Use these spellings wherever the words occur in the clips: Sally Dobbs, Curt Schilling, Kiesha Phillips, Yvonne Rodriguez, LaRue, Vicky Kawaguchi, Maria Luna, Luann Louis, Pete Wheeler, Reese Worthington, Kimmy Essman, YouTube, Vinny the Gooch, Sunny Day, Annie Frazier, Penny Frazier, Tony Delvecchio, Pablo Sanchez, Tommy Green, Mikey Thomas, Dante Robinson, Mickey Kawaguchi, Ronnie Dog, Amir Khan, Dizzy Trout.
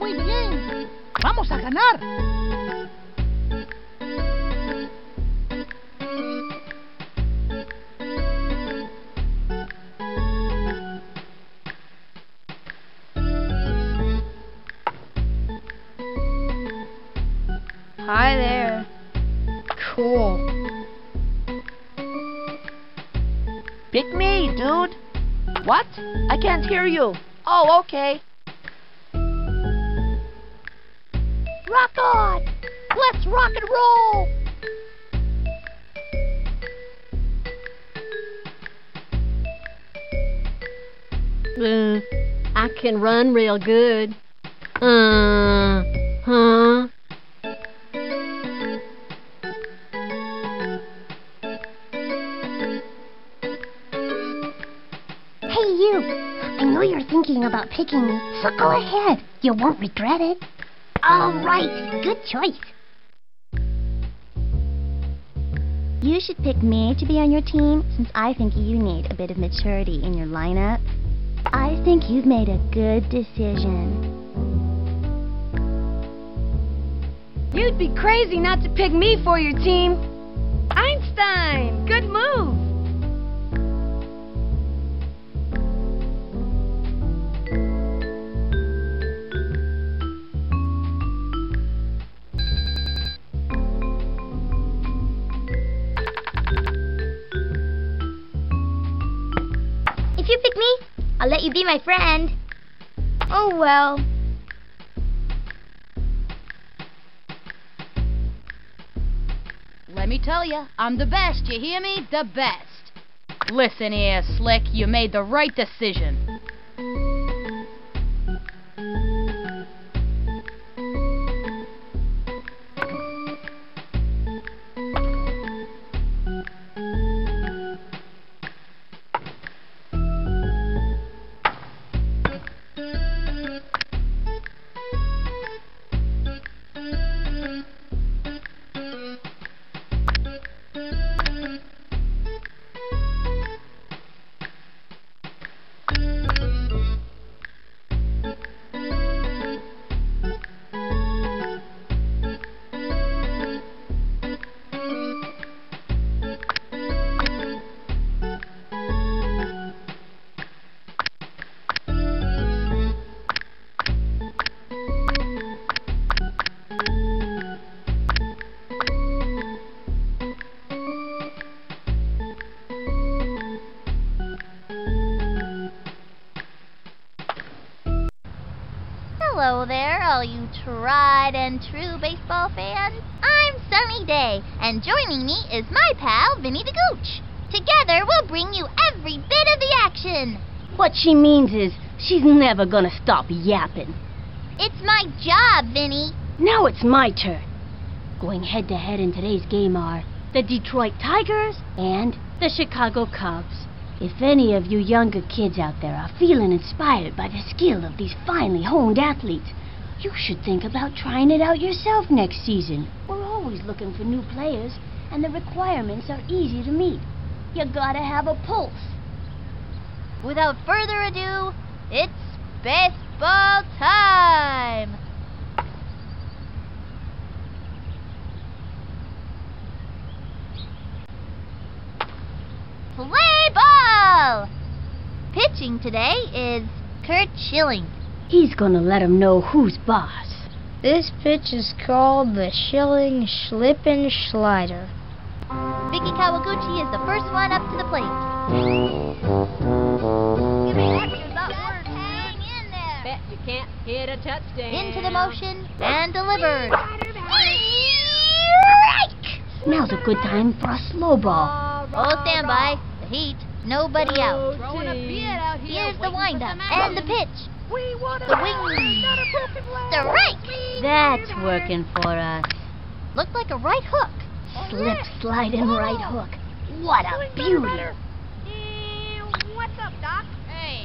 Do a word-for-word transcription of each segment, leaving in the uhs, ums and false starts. Muy bien, vamos a ganar. Hi there. Cool. Pick me, dude. What? I can't hear you. Oh, okay. Rock on! Let's rock and roll! Uh, I can run real good. Uh, huh? Hey you! I know you're thinking about picking me, so go ahead. You won't regret it. All right, good choice. You should pick me to be on your team since I think you need a bit of maturity in your lineup. I think you've made a good decision. You'd be crazy not to pick me for your team. Einstein, good move. I'll let you be my friend. Oh well. Let me tell you, I'm the best, you hear me? The best. Listen here, Slick, you made the right decision. Hello there, all you tried and true baseball fans. I'm Sunny Day, and joining me is my pal, Vinny the Gooch. Together, we'll bring you every bit of the action. What she means is She's never gonna stop yapping. It's my job, Vinny. Now it's my turn. Going head-to-head in today's game are the Detroit Tigers and the Chicago Cubs. If any of you younger kids out there are feeling inspired by the skill of these finely honed athletes, you should think about trying it out yourself next season. We're always looking for new players, and the requirements are easy to meet. You gotta have a pulse. Without further ado, it's baseball time! Play ball! Pitching today is Curt Schilling. He's gonna let him know who's boss. This pitch is called the Schilling Schlippin' Slider. Vicky Kawaguchi is the first one up to the plate. Give me that. You can't hit a touchdown. Into the motion and delivered. Now's a good time for a slow ball. Oh, stand by. The heat. Nobody out. Here's the windup and the pitch. The wing. The right. That's working for us. Looked like a right hook. Slip, slide, and right hook. What a beauty. What's up, Doc?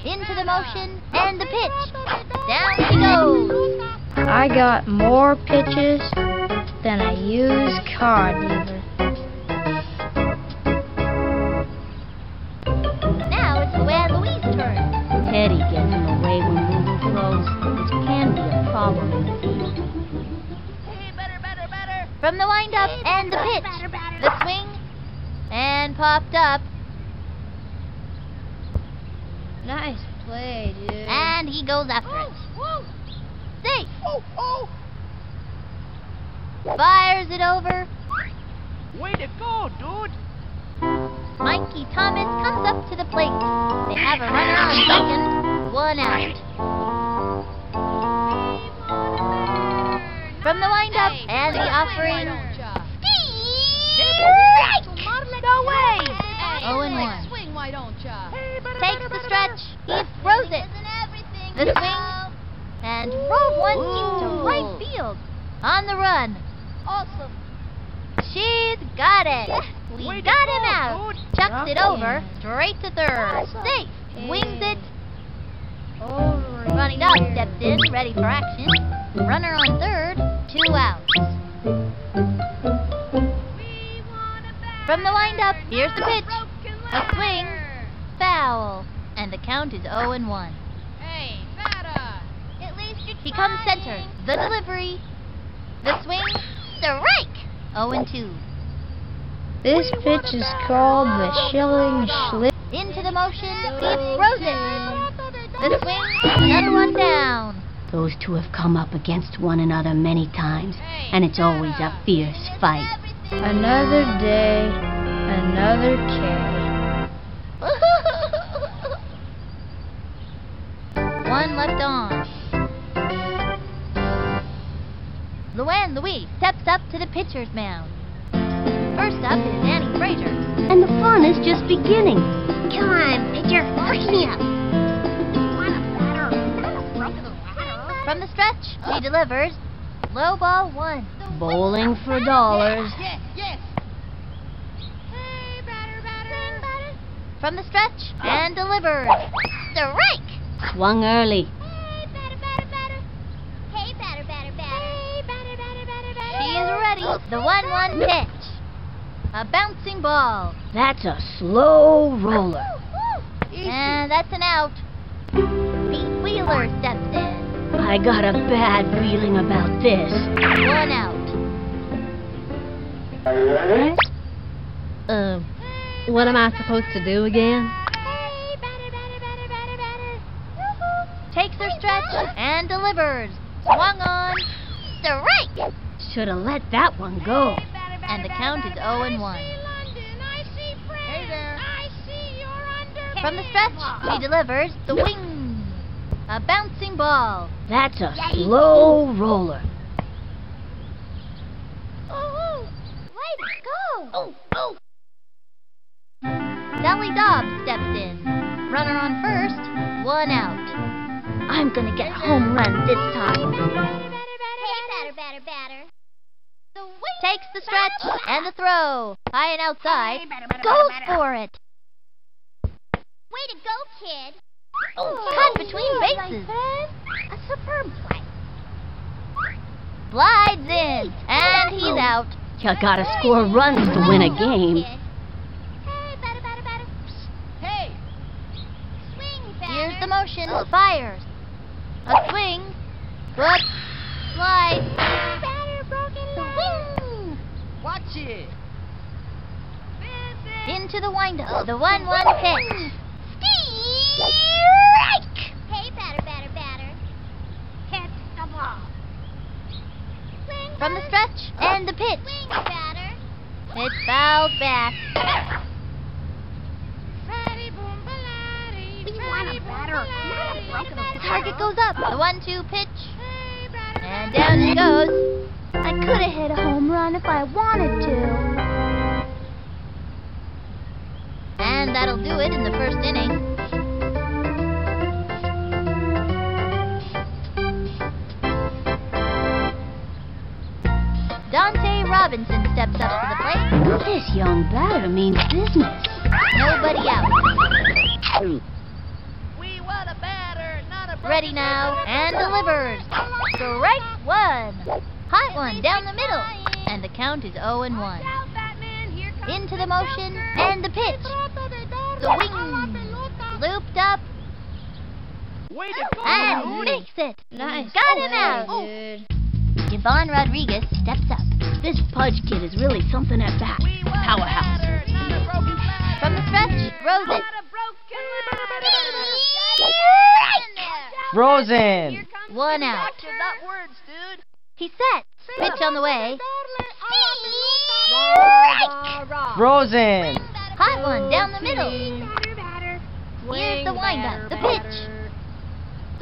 Into the motion and the pitch. Down he goes. I got more pitches than a used car dealer. Now it's Luann Louis' turn. Teddy gets in the way when Lulu throws, which can be a problem. Hey, better, better, better. From the windup hey, and the pitch, batter, batter. The swing and popped up. Nice play, dude. And he goes after oh, it. Oh. Safe. Oh, oh. Fires it over. Way to go, dude. Mikey Thomas comes up to the plate. They have a runner on second. One out. From the windup hey, and the offering. Ski! No way! Oh, and one. Takes the stretch, he throws it, the swing, and rolled one into right field. On the run. Awesome. She's got it. We got him out. Chucks it over, straight to third. Safe. Wings it. Ronnie Dog steps in, ready for action. Runner on third, two outs. From the windup, here's the pitch. A swing. Foul, and the count is oh and one. Hey, batter! At least you're trying. He comes center. The delivery, the swing, strike. oh and two. This pitch is called the Schilling Schlick. Into the motion, he throws it. The swing, another one down. Those two have come up against one another many times, and it's always a fierce fight. Another day, another K. One left on. Luann Louis steps up to the pitcher's mound. First up is Annie Frazier. And the fun is just beginning. Come on, pitcher, push me up. From the stretch, he delivers. Low ball one. Bowling for dollars. Yes, yes. Hey, batter, batter. From the stretch, and delivers. Strike. Swung early. Hey, batter, batter, batter. Hey, batter, batter, batter. Hey, batter, batter, batter, batter. She is ready. The one-one pitch. A bouncing ball. That's a slow roller. And that's an out. Pete Wheeler steps in. I got a bad feeling about this. One out. Um, uh, what am I supposed to do again? Takes her stretch and delivers. Swung on. Strike! Should have let that one go. And the count is oh and one. Hey there. From the stretch, he delivers the wing. A bouncing ball. That's a slow roller. Oh, way to go! Oh, oh. Sally Dobbs steps in. Runner on first, one out. I'm gonna get a home run this time. Hey, batter, batter, batter. Takes the stretch and the throw. High and outside. Goes for it. Way to go, kid. Cut between bases. A superb play. Slides in, and he's out. You gotta score runs to win a game. Hey, batter, batter, batter. Hey. Swing, batter. Here's the motion. Fires. A swing. But slides. Batter, broken leg. Watch it. Into the windup. The one-one pitch. Strike. Hey, batter, batter, batter. Catch the ball. From the stretch and the pitch. Swing, batter. It's fouled back. We want a batter. The target goes up. The one-two pitch. And down it goes. I could have hit a home run if I wanted to. And that'll do it in the first inning. Dante Robinson steps up to the plate. This young batter means business. Nobody out. We want a batter, not a ready now, and delivers. Strike one. Hot one down the middle. And the count is oh and one. Into the motion and the pitch. The wing. Looped up. And makes it. Nice. Got him out. Yvonne Rodriguez steps up. This Pudge kid is really something at bat. Powerhouse. From the stretch, Rosen. Rosen. One out. He's set. Pitch on the way. Rosen. Hot one down the middle. Here's the windup. The pitch.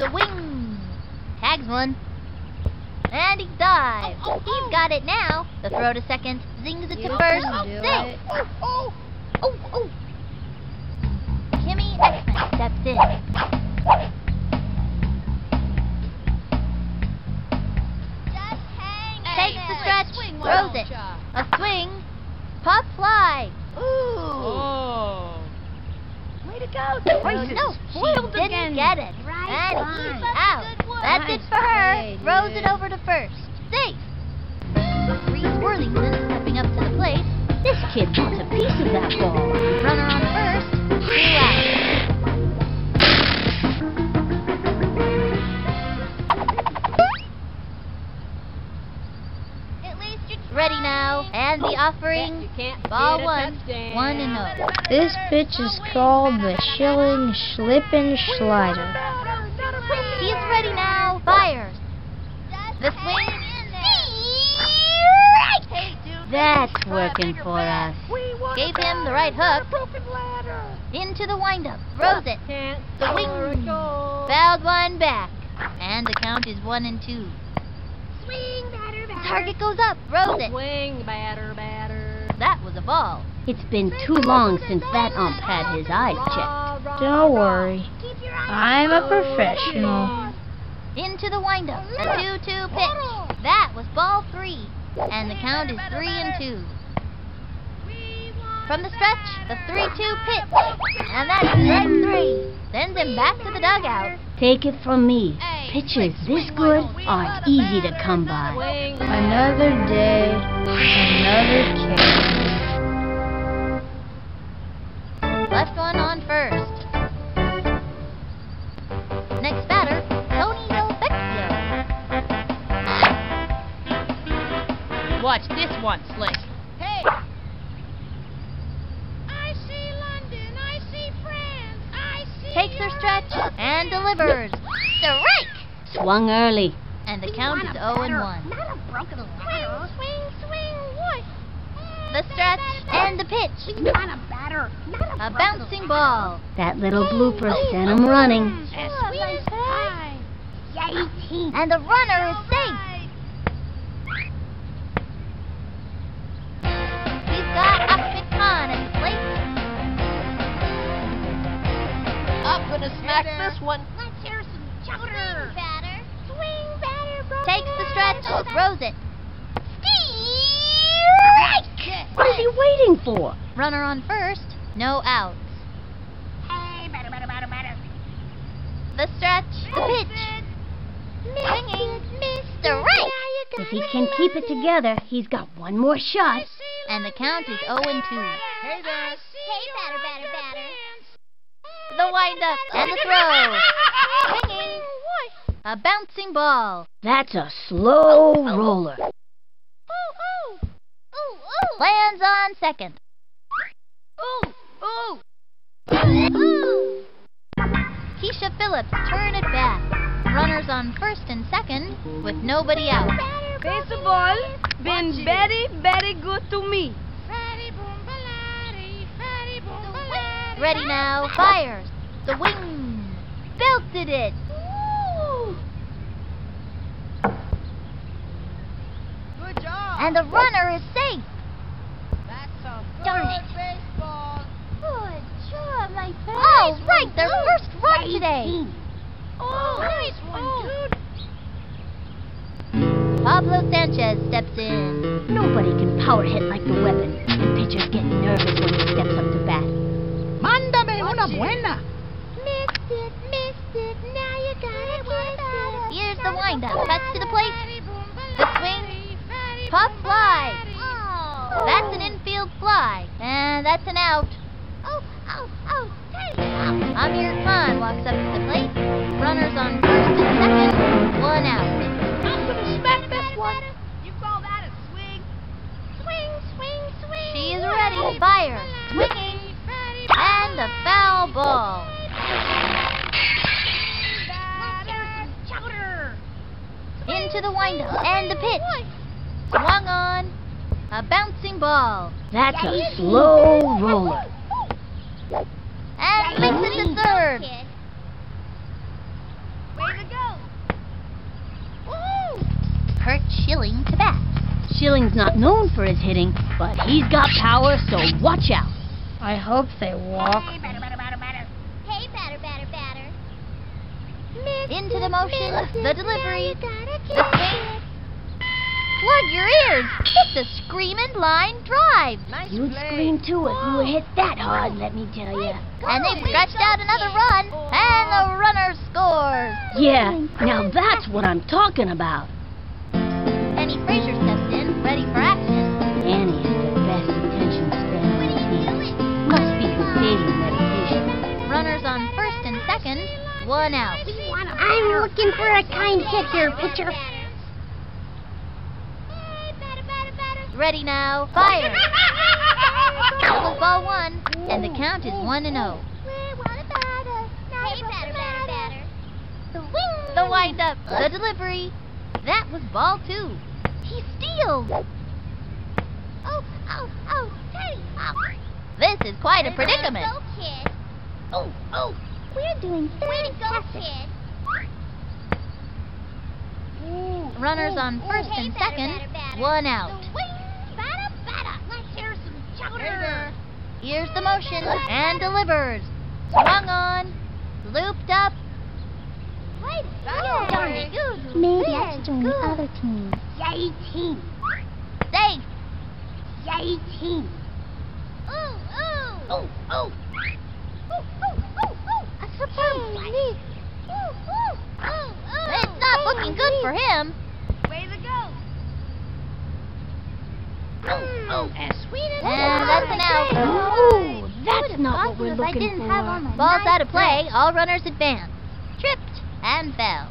The wing. Tags one. And he dives. Oh, oh, oh. He's got it now. The throw to second. Zings it you to first. Safe. Oh, oh, oh, oh. Kimmy Essman steps in. Just hang Takes in. the stretch. Swing, throws it. Ya? A swing. Pop fly. Ooh. Oh. Way to go. Gracious. No, she Shield didn't again. get it. Right and on. he's out. That's nice it for her. Play, Throws it over to first. Safe. Reese Worthington stepping up to the plate. This kid wants a piece of that ball. Runner on first. Two out. At least you're ready now. And the offering. You can't ball one. One and oh. This pitch is called the Schilling Slip and Slider. He's ready now. Fires. The swing. That's working for us. Gave him the right hook. Into the windup. Throws it. The wing. Fouled one back. And the count is one and two. Swing, batter, batter. Target goes up. Throws it. Swing, batter, batter. That was a ball. It's been too long since that ump had his eyes checked. Don't worry. I'm a professional. Into the windup. A two-two pitch. That was ball three. And the count is three and two. From the stretch, the three-two pitch. And that's strike three. Sends him back to the dugout. Take it from me. Pitches this good are easy to come by. Another day, another case. Left one on first. Next batter, Tony Delvecchio. Watch this one, Slick. Hey! I see London, I see France, I see... Takes her stretch and delivers. Strike! Swung early. And the count is oh and one. Not a broken ladder. Swing, swing, swing, what? The stretch and the pitch. Not a batter. Not a, a bouncing ball. That little blooper sent him running. And the runner is safe. He's got Amir Khan at the plate. I'm gonna smack this one. Let's hear some Chowder! Swing batter! Swing batter, bro! Takes the stretch, throws it. Strike! What is he waiting for? Runner on first, no outs. Hey, batter, batter, batter, batter. The stretch, the pitch. Swinging, Mister Right! If he can keep it together, he's got one more shot. And the count is oh and two. Hey, there. Hey, batter, batter, batter. The wind-up and the throw. Swinging. A bouncing ball. That's a slow oh, oh. roller. Ooh, ooh. Ooh, ooh. Lands on second. Ooh, ooh. Ooh. Kiesha Phillips, turn it back. Runners on first and second with nobody out. Baseball been very, very good to me. Ready now, fires. The wing belted it. Woo. Good job. And the runner is safe. That's a good Darn it. baseball. Good job, my friend. Oh, nice right, their good. first run nice. today. Oh, nice one, oh. dude. Pablo Sanchez steps in. Nobody can power hit like the weapon. The pitchers get nervous when he steps up to bat. Mándame una buena. Missed it, missed it, now you gotta kiss it. Here's the wind-up, cuts to the plate. The swing, pop fly. Oh. That's an infield fly, and that's an out. Oh, oh, oh, take it out. Amir Khan walks up to the plate. Runners on first and second, one out. I'm gonna smack this one. You call that a swing? Swing, swing, swing. She is ready. Fire. Swinging. And a foul ball. Into the windup and the pitch. Swung on. A bouncing ball. That's a slow roller. And makes it to third. Way to go. Curt Schilling to bat. Schilling's not known for his hitting, but he's got power, so watch out. I hope they walk. Hey, batter, batter, batter, batter. Hey, batter, batter, batter. Miss Into the motion, miss the delivery, the swing. Plug your ears. It's a screaming line drive. Nice You'd play. scream too if you were hit that hard, let me tell you. And they've scratched out another run, and the runner scores. Yeah, now that's what I'm talking about. Penny Frazier steps in, ready for action. Annie has the best intentions. Runners on first and second, one out. I'm looking for a kind hitter, pitcher. Ready now, fire. Double ball one, and the count is one and oh. Hey, batter, batter, batter. The wing. The wind up, the delivery. That was ball two. He steals. Oh, oh, oh, hey, oh. This is quite a predicament. Go, kid. Oh, oh. We're doing fantastic. Ooh, Runners ooh, on first ooh, and hey, second, batter, batter. one out. Batter, batter. Let's hear some chowder. Here's the motion and delivers. Swung on, looped up. Wait, darn it. Good. Maybe I should join the other team. Yay, team. Safe. Yay, team. Ooh, ooh. Ooh, ooh. Ooh, ooh, ooh, ooh. A surprise. Hey, ooh, ooh, ooh, ooh. It's not hey, looking good for him. Way to go. Ooh, ooh. As sweet as And that's an out. Ooh, that's not what we're looking for. I didn't have on my Ball's out of play. All runners advance. Tripped and fell.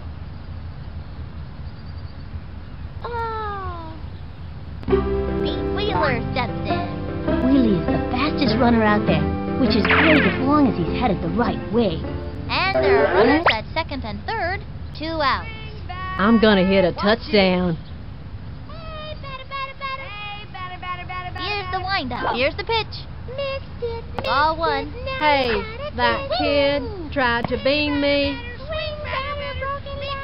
Oh. Pete Wheeler steps in. Wheelie is the fastest runner out there, which is great as long as he's headed the right way. And there are runners at second and third, two outs. I'm gonna hit a touchdown. Hey, batter, batter, batter. Hey, batter, batter, batter, batter. Here's the windup. Here's the pitch. Missed it, missed Ball one. It, hey, that kid tried to beam me. Swing, batter, broken down.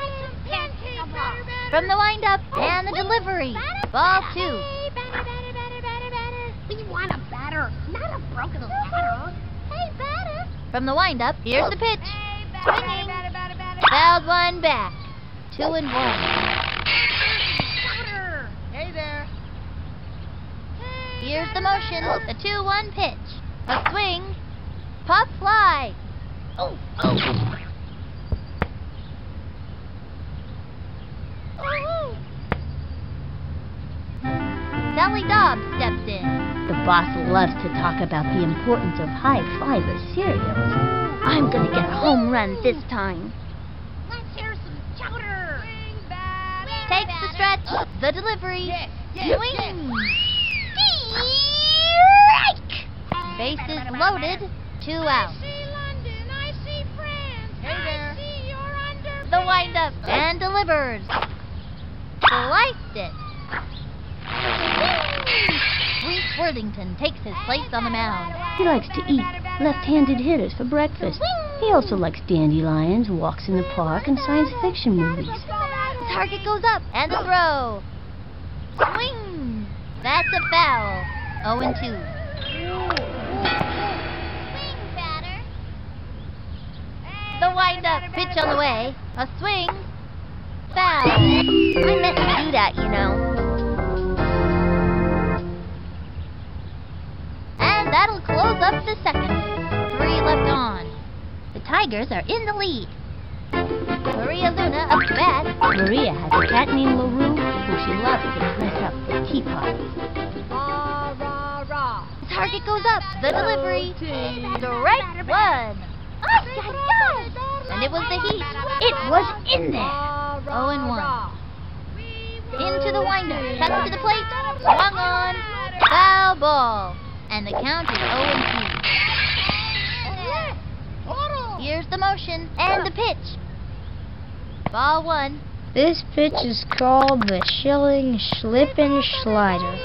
From the windup and the delivery. Ball two. We want a batter, not a broken ladder. From the windup, here's the pitch. Hey, batter, batter, batter, batter, batter. Fell wild one back. Two and one. Hey there. Here's the motion. The two one pitch. A swing. Pop fly. Oh, oh. Sally Dobbs steps in. The boss loves to talk about the importance of high-fiber cereals. I'm gonna get a home run this time. Let's hear some chowder. Swing bat. Takes the stretch, uh, the delivery. Yes, yes, swing. Yes. Bases loaded, two out. I see London, I see France. Hey there. I see you're under. The windup and delivers. Sliced it. Reese Worthington takes his place on the mound. He likes to eat left-handed hitters for breakfast. He also likes dandelions, walks in the park, and science fiction movies. The target goes up, and a throw. Swing! That's a foul. oh and two. Swing, batter. The wind-up pitch on the way. A swing. Foul. I meant to do that, you know. That'll close up the second. Three left on. The Tigers are in the lead. Maria Luna up to bat. Maria has a cat named LaRue who she loves to dress up for teapots. Rah, rah, rah. The target goes up. The delivery. The right one. Ay, ay, ay. And it was the heat. It was in there. Oh and one. Into the winder. Cuts to the plate. Swung on. Foul ball. And the count is oh and two. Here's the motion and the pitch. Ball one. This pitch is called the Schilling Slip and Slider.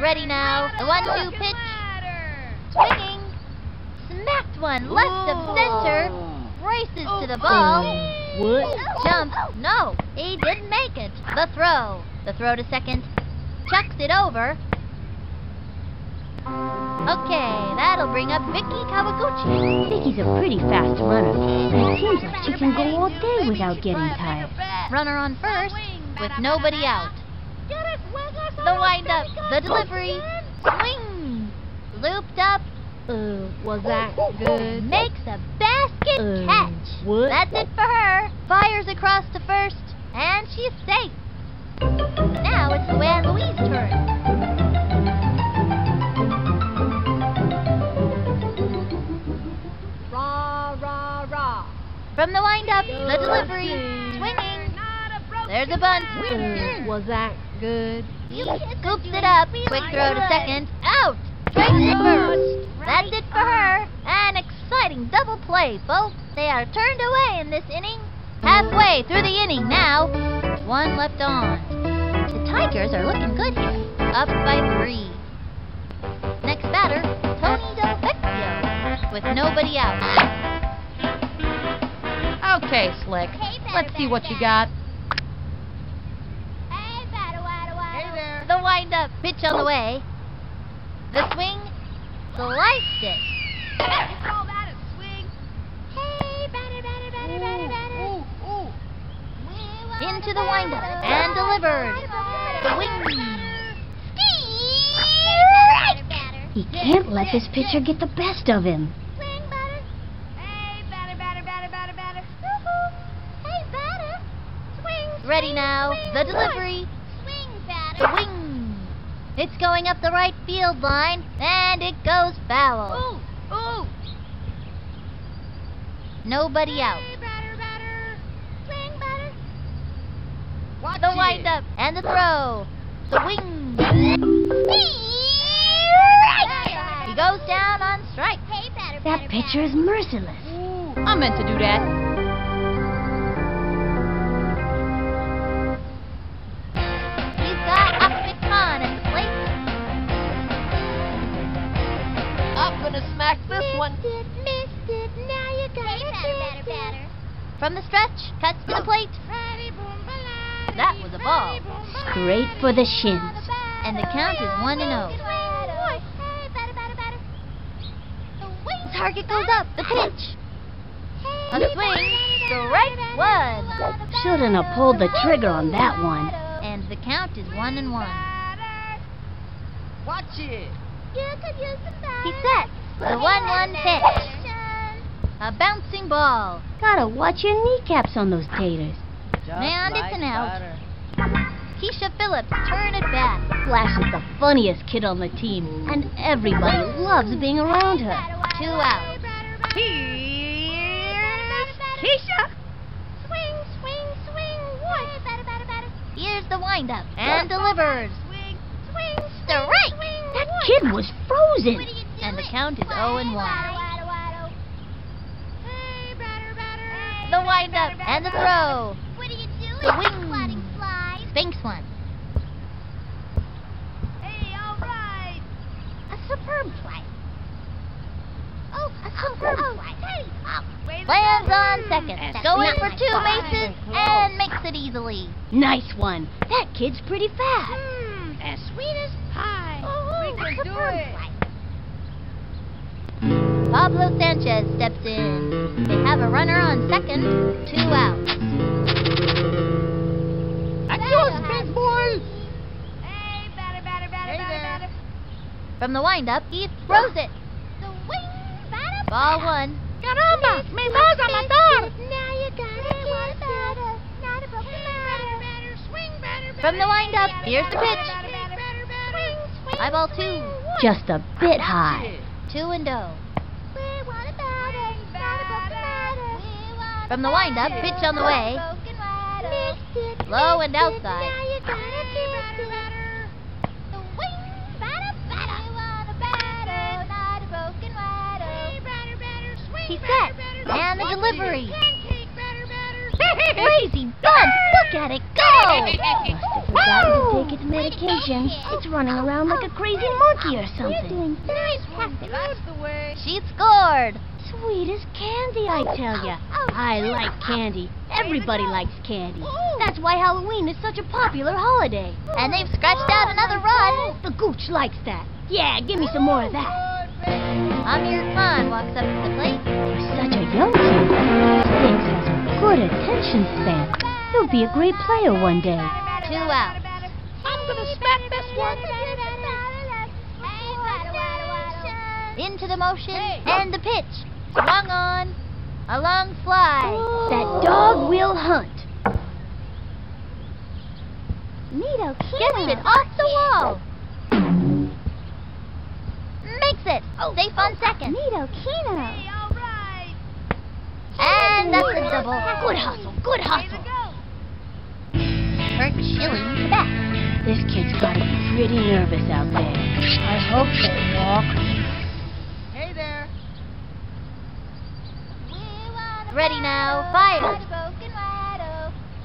Ready now. The one two pitch. Swinging. Smacked one left of center. Races to the ball. What? Jump. No, he didn't make it. The throw. The throw to second. Chucks it over. Okay, that'll bring up Vicky Kawaguchi. Vicky's a pretty fast runner, and it seems like she can go all day without getting tired. Runner on first, with nobody out. The wind-up, the delivery, swing! Looped up. Uh, was that good? Makes a basket uh, catch. What? That's it for her. Fires across to first, and she's safe. Now it's Luann Louis' turn. From the wind-up, the delivery, swinging. There's a bunt. Uh, was that good? He scoops it up. Quick throw to second. Out. Strikes it first. That's it for her. An exciting double play, folks. They are turned away in this inning. Halfway through the inning now. One left on. The Tigers are looking good here. Up by three. Next batter, Tony Delvecchio, with nobody out. Okay, Slick. Hey, batter, let's see batter, what batter. you got. Hey, batter, water, water. Hey there. The wind-up pitch on the way. The swing sliced it. It's all about a swing. Hey, batter, batter, batter, batter, batter. Ooh, ooh, ooh. Into the wind-up and delivered. The wing. Hey, he can't let this pitcher get the best of him. Ready now. The delivery. Swing, batter. Swing. It's going up the right field line, and it goes foul. Ooh, ooh. Nobody out. Hey, batter, batter. Swing, batter. Watch the wind-up and the throw. The wing. Hey, he goes down on strike. Hey, batter, batter, that pitcher is merciless. Ooh. I meant to do that. Smack this missed one. It, missed it. Now you got hey, batter, batter, batter. From the stretch, cuts to the plate. That was a ball. Straight for the shins. And the count is one and oh. Hey, batter, batter, batter. The target goes up. The pitch. A swing. Great one! Shouldn't have pulled the trigger on that one. And the count is one and one. Watch it! You could use the bat. He sets the one one pitch. A bouncing ball. Gotta watch your kneecaps on those taters. And it's an out. Kiesha Phillips, turn at bat. Flash is the funniest kid on the team, and everybody loves being around her. Two outs. Here's Kiesha. Swing, swing, swing, one. Here's the windup, and delivers. Swing, swing, strike. That kid was frozen. And the count is oh and one. The wind-up and the throw. What are you doing? The wing. Sliding slide. Spinks one. Hey, all right. A superb play. Oh, a superb oh, play. Hey, up. Lands on second. That's going for two bases and makes it easily. Nice one. That kid's pretty fast. Mm, as sweet as pie. Oh, we can do it. Play. Pablo Sanchez steps in. They have a runner on second, two outs. Adios, big boy! Hey, batter, batter, batter, batter, batter. From the windup, he throws it. The wing, batter, batter. Ball one. Caramba, me vas a matar! Now you gotta get batter. Not a broken batter. Swing, batter, batter. From the windup, here's the pitch. Swing, swing, eyeball two. Just a bit high. Two and oh. From the wind-up, pitch on the way. Low and outside. He's set. And the delivery. Crazy bump! Look at it go! Must have forgotten to take its medication. It's running around like a crazy monkey or something. She scored! Sweet as candy, I tell ya. I like candy. Everybody likes candy. That's why Halloween is such a popular holiday. And they've scratched out another run. The Gooch likes that. Yeah, give me some more of that. Amir Khan walks up to the plate. You're such a young kid. Stinks has a good attention span. You'll be a great player one day. Two outs. I'm gonna smack this one. Into the motion and the pitch. Swung on. A long fly. Ooh. That dog will hunt. Neato gets it off the wall. Makes it. Oh. Safe on second. Neato Kino. Hey, all right. And that's a double. Good hustle. Good hustle. Curt Schilling back. This kid's got to be pretty nervous out there. I hope they walk. Ready now, fire.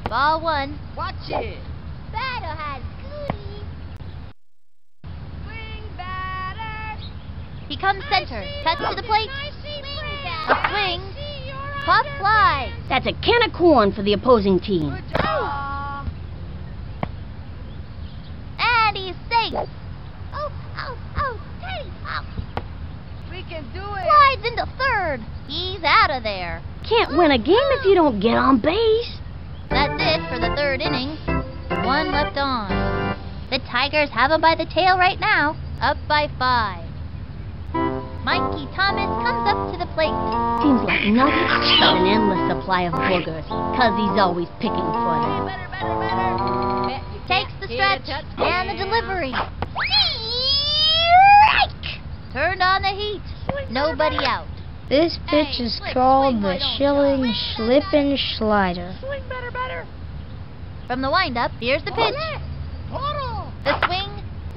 Ball one. Watch it. Battle has goody. Swing batter. He comes center. Cuts to the plate. A swing. Pop fly. That's a can of corn for the opposing team. And he's safe. Oh, oh, oh, take off. We can do it. Slides into third. He's out of there. Can't win a game if you don't get on base. That's it for the third inning. One left on. The Tigers have him by the tail right now, up by five. Mikey Thomas comes up to the plate. Seems like nothing but an endless supply of boogers, because he's always picking for them. Better, better, better. Takes the stretch and the delivery. Strike! Turned on the heat. Nobody out. This pitch is called the Schilling Slip and Slider. From the windup, here's the pitch. The swing,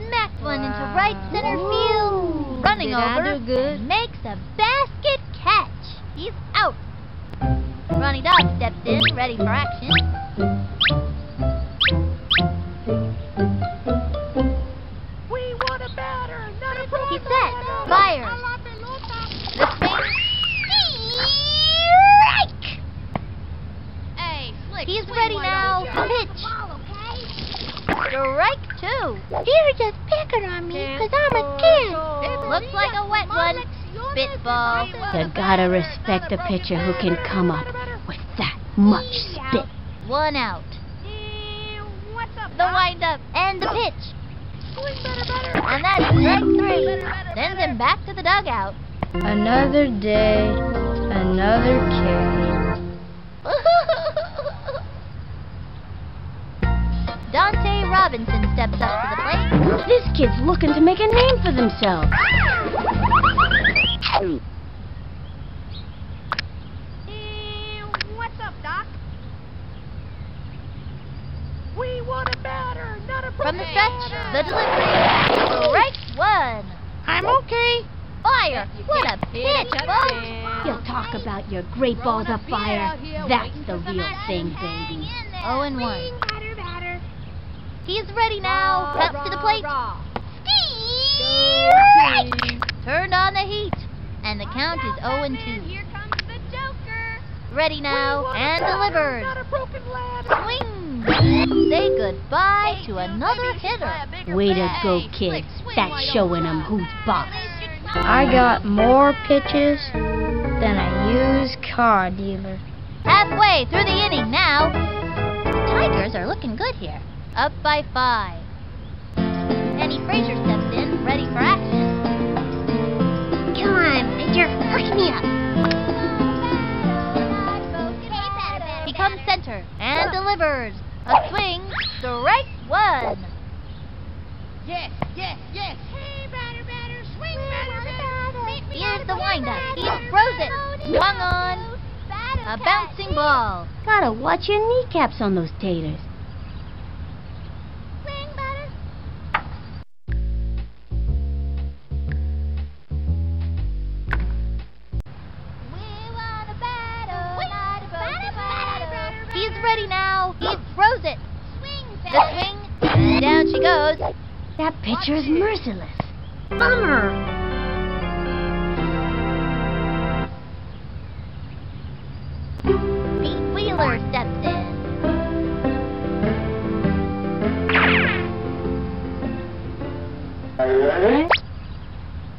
smacked one into right center field. Running over, makes a basket catch. He's out. Ronnie Dog steps in, ready for action. We want a batter, not a pro. He's set, fires. The swing. He's ready now. Pitch. Strike two. You're just picking on me because I'm a kid. Looks like a wet one. Spitball. You gotta respect a pitcher who can come up with that. much spit. One out. The, what's up, the wind-up and the pitch. Better, better. And that's leg three. Better, better, sends better. him back to the dugout. Another day, another K. Dante Robinson steps up to the plate. This kid's looking to make a name for themselves. Hey, what's up, Doc? We want a batter, not a From the stretch, the delivery, strike one. I'm okay. Fire, what a pitch, folks. You'll talk about your great balls of fire. That's the real thing, baby. oh and one. He's ready now. Cuts to the plate. Strike! Turned on the heat. And the count is oh and two. Here comes the Joker. Ready now, and delivered. Swing. Say goodbye to another hitter. Way to go, kid. That's showing them who's boss. I got more pitches than a used car dealer. Halfway through the inning now. The Tigers are looking good here. Up by five. Penny Frazier steps in, ready for action. Come on, Frazier. Hook me up. He comes center and delivers. A swing, strike one. Yes, yes, yes. Hey, batter, batter, swing, batter, batter. Here's the windup. He throws it. Swung on. A bouncing ball. Gotta watch your kneecaps on those taters. Swing, batter. We want a batter. He's ready now. He's throws it. The swing. Down she goes. That pitcher is merciless. Bummer. Pete Wheeler steps in.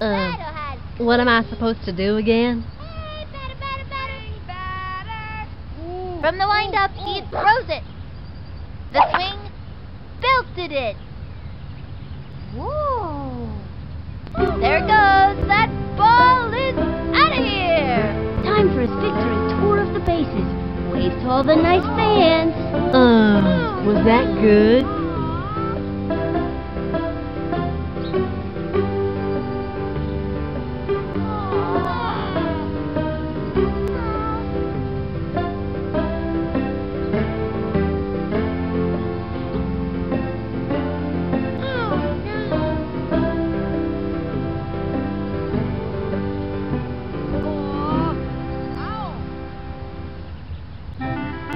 Uh, what am I supposed to do again? From the windup, he throws it. The swing belted it. Whoa. There it goes. That ball is out of here. Time for his victory tour of the bases. Wave to all the nice fans. Um, was that good?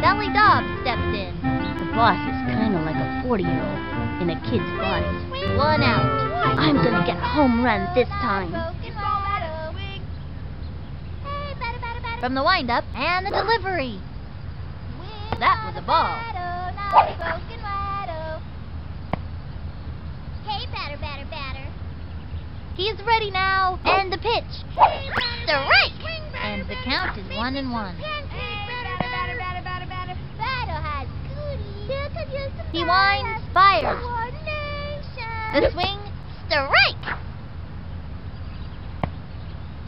Sally Dobbs steps in. The boss is kind of like a forty-year-old in a kid's body. One out. I'm gonna get a home run this time. From the windup and the delivery. That was a ball. Hey, batter, batter, batter. He's ready now, and the pitch. Strike. And the count is one and one. He winds, fires. The swing, strike.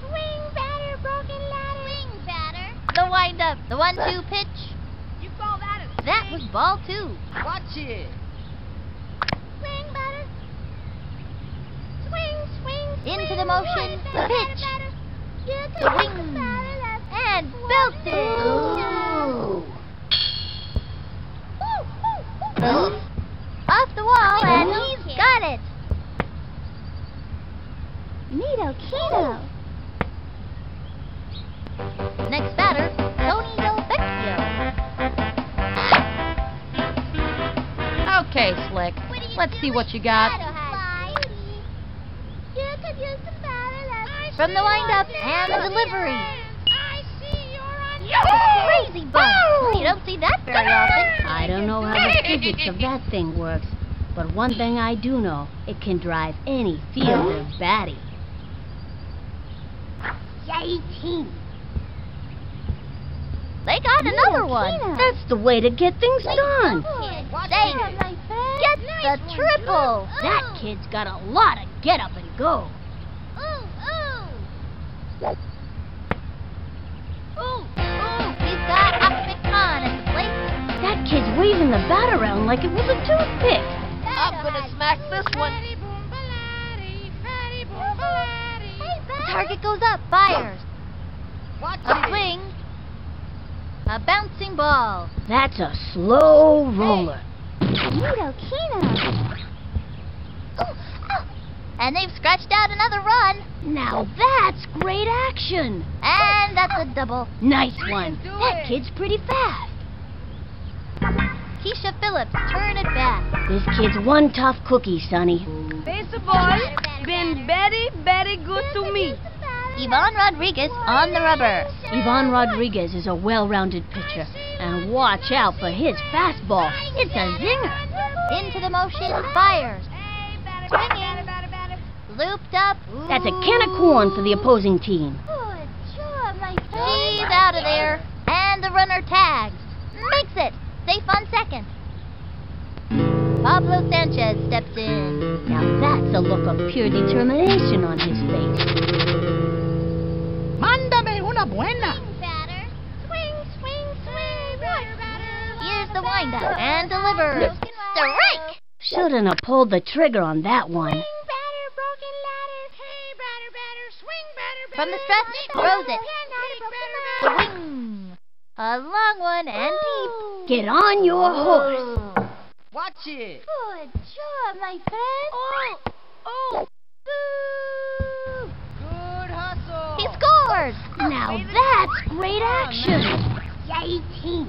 Swing batter, broken ladder. Swing batter. The wind up, the one-two pitch. You call that a swing? That was ball two. Watch it. Swing batter. Swing, swing, swing. Into the motion, the pitch. The wing. And belted. Off the wall, and he's got it. Neato Kino. Next batter, Tony Delvecchio. Okay, Slick. Let's see what you got. From the windup and the delivery. I see you're on crazy bump. You don't see that very often. I don't know how the physics of that thing works, but one thing I do know, it can drive any fielder batty. eighteen. They They got another one. That's the way to get things done. They get the triple. That kid's got a lot of get up and go. Ooh, ooh. Ooh, ooh. He's got up and con and places. That kid's waving the bat around like it was a toothpick. I'm gonna smack this one. Target goes up. Fires. Watch a swing. A bouncing ball. That's a slow roller. Mudo Kino. And they've scratched out another run. Now that's great action. And that's a double. Nice one. That kid's pretty fast. Kiesha Phillips, turn it back. This kid's one tough cookie, Sonny. Baseball been very, very good to me. Yvonne Rodriguez on the rubber. Yvonne Rodriguez is a well-rounded pitcher. And watch out for his fastball. It's a zinger. Into the motion, fires. Swinging. Looped up. Ooh. That's a can of corn for the opposing team. Good job, my friend. She's out of there. And the runner tags. Makes it. Safe on second. Pablo Sanchez steps in. Now that's a look of pure determination on his face. Mándame una buena. Swing, batter. Swing, swing, swing. Batter, batter, here's the windup and delivers. Strike! Shouldn't have pulled the trigger on that one. Swing, batter, broken ladders. Hey, batter, batter, swing, batter, batter. From the stretch, throws it. Swing. A long one and deep. Get on your horse. Watch it. Good job, my friend. Oh, oh. Now that's great action. eighteen.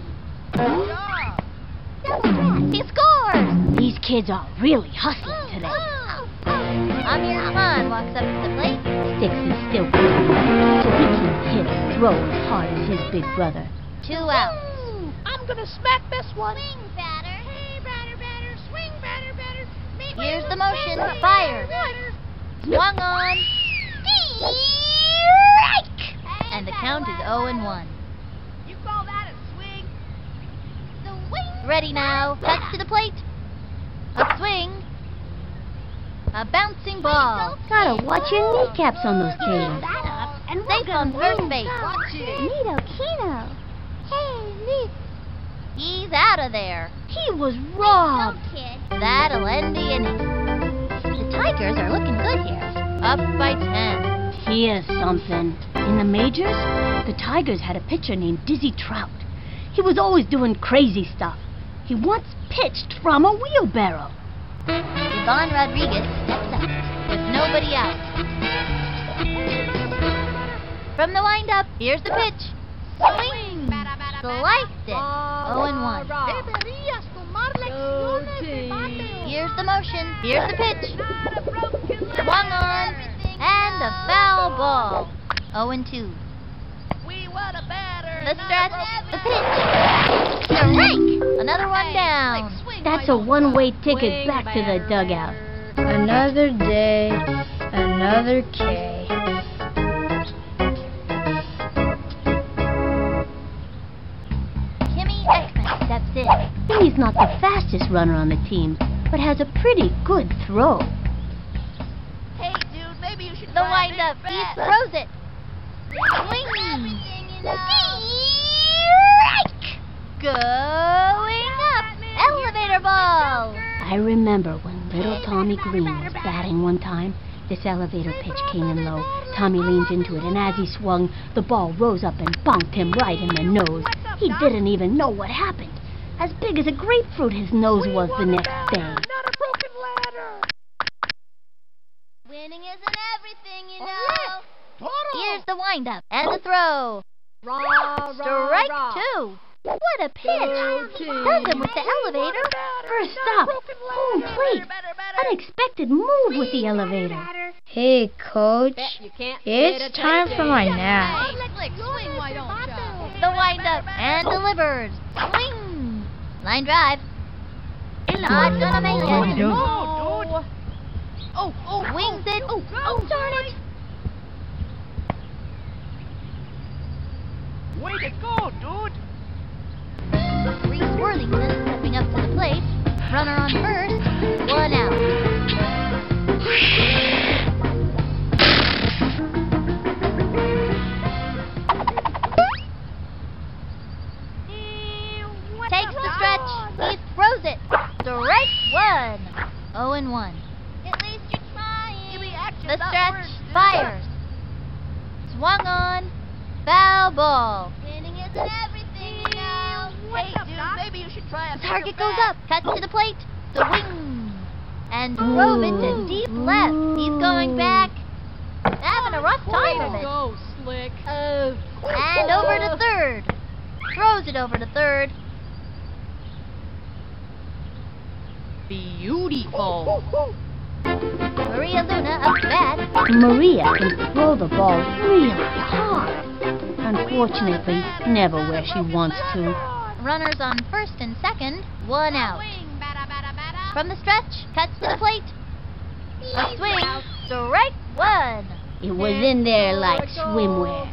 He scores. These kids are really hustling today. Amir Khan walks up to the plate. Sticks is still good, so he can hit and throw as hard as his big brother. Two outs. I'm gonna smack this one. Swing batter. Hey batter batter. Swing batter batter. Here's the motion. Fire. Swung on. Strike! And the count is oh and one. You call that a swing? The wing. Ready now. Touch to the plate. A swing. A bouncing ball. Gotta watch your kneecaps on those games. Safe on first base. Nito Kino. Hey, Nick. He's out of there. He was robbed. That'll end the inning. The Tigers are looking good here. Up by ten. Here's something. In the majors, the Tigers had a pitcher named Dizzy Trout. He was always doing crazy stuff. He once pitched from a wheelbarrow. Yvonne Rodriguez steps up with nobody out. From the windup, here's the pitch. Swing! Sliced it. oh and one. Here's the motion. Here's the pitch. Swung on. And a foul ball. oh and two. We want a batter. The stretch, the pitch. The rake. Another one down. That's a one-way ticket back to the dugout. Another day, another K. Kimmy Essman steps in. Kimmy's not the fastest runner on the team, but has a pretty good throw. The windup, he throws it. Swing. Strike. Going up. Elevator ball. I remember when little Tommy Green was batting one time. This elevator pitch came in low. Tommy leaned into it, and as he swung, the ball rose up and bonked him right in the nose. He didn't even know what happened. As big as a grapefruit his nose was the next day. Not a broken ladder. Winning isn't everything, you know. Yes. Here's the windup and the throw. Ra, Strike ra, two. What a pitch. Does him with the elevator. First stop. Home plate. Unexpected move with the elevator. Hey, Coach. It's time for my nap. The windup and delivers. Swing. Line drive. Not gonna make it. No, dude. Oh, oh, wings oh, it. Oh, oh, oh, darn it. Way to go, dude. oh and one. At least you're trying. We the stretch fires. Swung on. Foul ball. Winning isn't everything, you know. Wait, hey, dude, Doc? Maybe you should try a target goes back. Up. Cuts to the plate. Swing. And drove into deep left. He's going back. Having a rough time of it. Go, slick. Uh, and over to third. Throws it over to third. Beautiful. Maria Luna up to bat. Maria can throw the ball really hard. Unfortunately, never where she wants to. Runners on first and second, one out. From the stretch, cuts to the plate. A swing, strike one. It was in there like swimwear.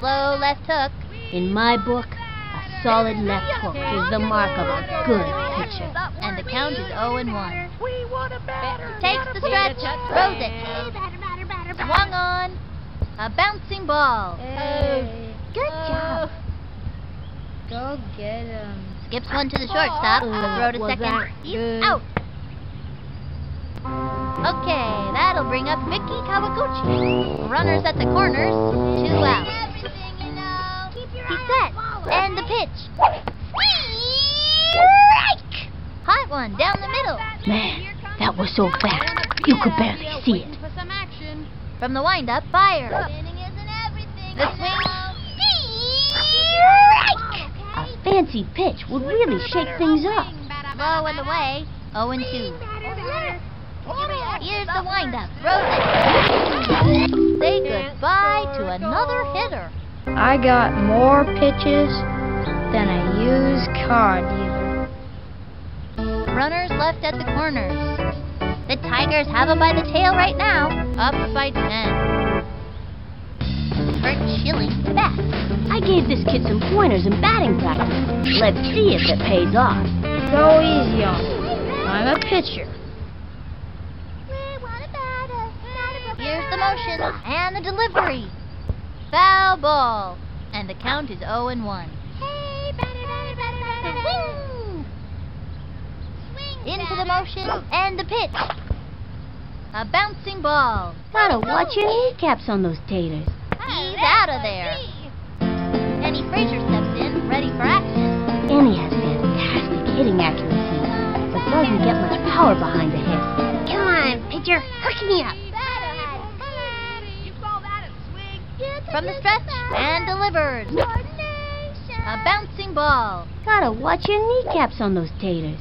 Slow left hook. In my book, a solid left hook is the mark of a good pitcher. And the count is oh and one. Takes the stretch, throws it. Swung on. A bouncing ball. Hey. Good job. Go get him. Skips one to the shortstop. The throw to second. He's out. Okay, that'll bring up Mickey Kawaguchi. Runners at the corners. Two out. He's set. And the pitch. Strike! Hot one down the middle. Man, that was so fast. You could barely see it. From the wind-up, fire. The swing. A fancy pitch would really shake things up. Low and away, oh and two. Here's the wind-up. Throws it. Say goodbye to another hitter. I got more pitches than a used car dealer. Runners left at the corners. The Tigers have it by the tail right now, up by ten. Curt Schilling bats. I gave this kid some pointers in batting practice. Let's see if it pays off. So easy on me. I'm a pitcher. Here's the motion and the delivery. Foul ball. And the count is oh and one. Into the motion and the pitch. A bouncing ball. Gotta watch your kneecaps on those taters. He's out of there. Annie Frazier steps in, ready for action. Annie has fantastic hitting accuracy, but doesn't get much power behind the hit. Come on, pitcher, hook me up. From the stretch and delivered. A bouncing ball. Gotta watch your kneecaps on those taters.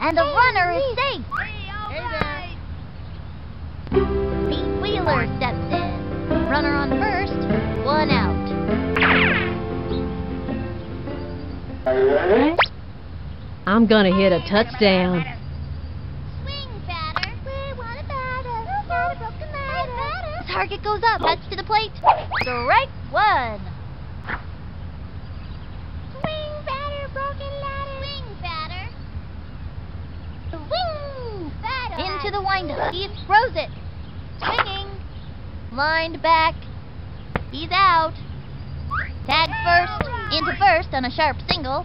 And the runner is safe. Right. Pete Wheeler steps in. Runner on first, one out. I'm gonna hit a touchdown. Swing batter. We want a batter. Target goes up. Cuts to the plate. Strike one. Into the windup. He throws it. Swinging. Lined back. He's out. Tag first. Into first on a sharp single.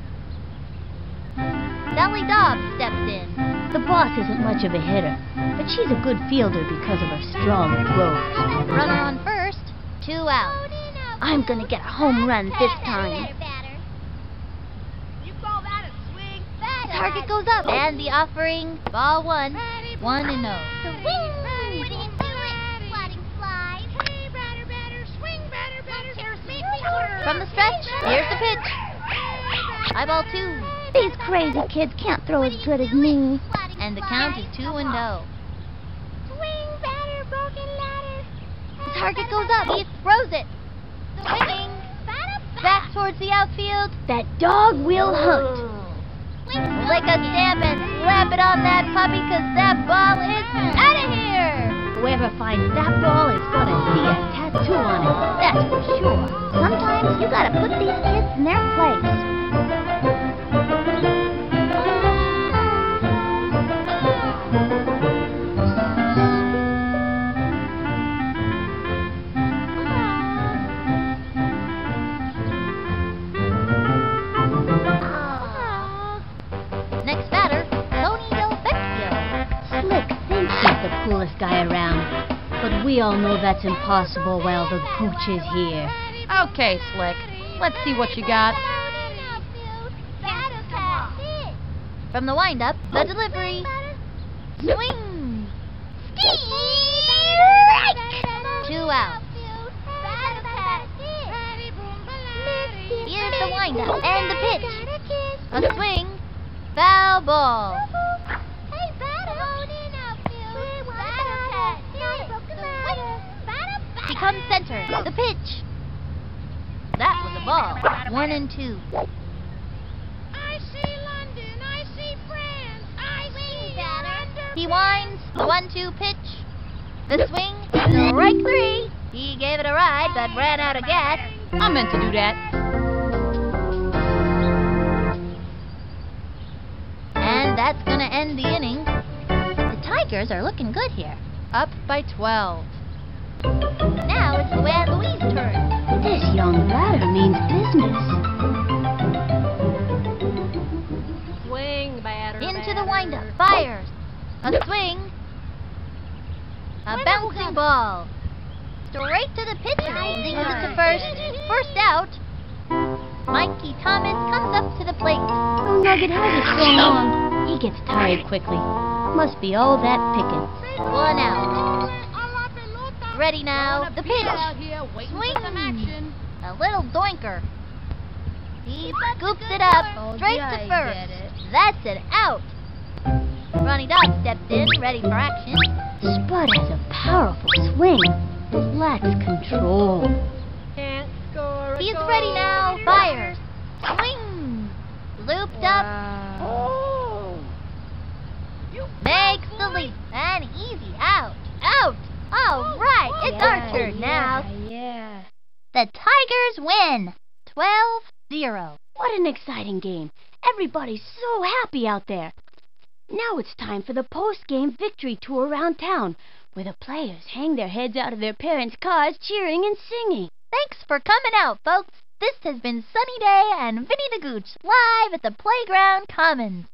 Sally Dobbs steps in. The boss isn't much of a hitter, but she's a good fielder because of her strong throw. Runner on first. Two out. I'm going to get a home run this time. Target goes up. And the offering. Ball one. One and oh. Swing! Swing slide. Hey, batter, batter, swing, batter, batter. From the stretch, here's the pitch. Eyeball two. These crazy kids can't throw as good as me. And the count is two and oh. Swing, batter, broken ladder. The target goes up. He throws it. Swing. Back towards the outfield. That dog will hunt. Lick a stamp and slap it on that puppy, because that ball is out of here! Whoever finds that ball is gonna see a tattoo on it, that's for sure. Sometimes you gotta put these kids in their place. Next batter, Tony Delvecchio. last guy around, but we all know that's impossible while the Gooch is here. Okay, Slick. Let's see what you got. From the wind-up, the delivery. Swing! Ski-rake! Two out. Here's the wind-up and the pitch. A swing. Foul ball. She comes center. The pitch. That was a ball. One and two. I see London. I see France. I see London. He winds. The one two pitch. The swing. Strike three. He gave it a ride but ran out of gas. I meant to do that. That's going to end the inning. The Tigers are looking good here. Up by twelve. Now it's Luann Louis' turn. This young ladder means business. Swing, batter. Into the windup. Fires. A swing. A bouncing ball. Straight to the pitcher. Zings it to first. First out. Mikey Thomas comes up to the plate. Oh, Nugget, how's it so long? He gets tired quickly. Must be all that picking. One out. Ready now. The pitch. Swing. A little doinker. He scoops it up straight to first. That's it. Out. Ronnie Dog stepped in, ready for action. Spud has a powerful swing. Let's control. He's ready now. Fires. Swing. Looped up. Makes the leap. And easy out. Out. All right. It's yeah, our turn yeah, now. Yeah. The Tigers win. twelve zero. What an exciting game. Everybody's so happy out there. Now it's time for the post-game victory tour around town, where the players hang their heads out of their parents' cars cheering and singing. Thanks for coming out, folks. This has been Sunny Day and Vinny the Gooch live at the Playground Commons.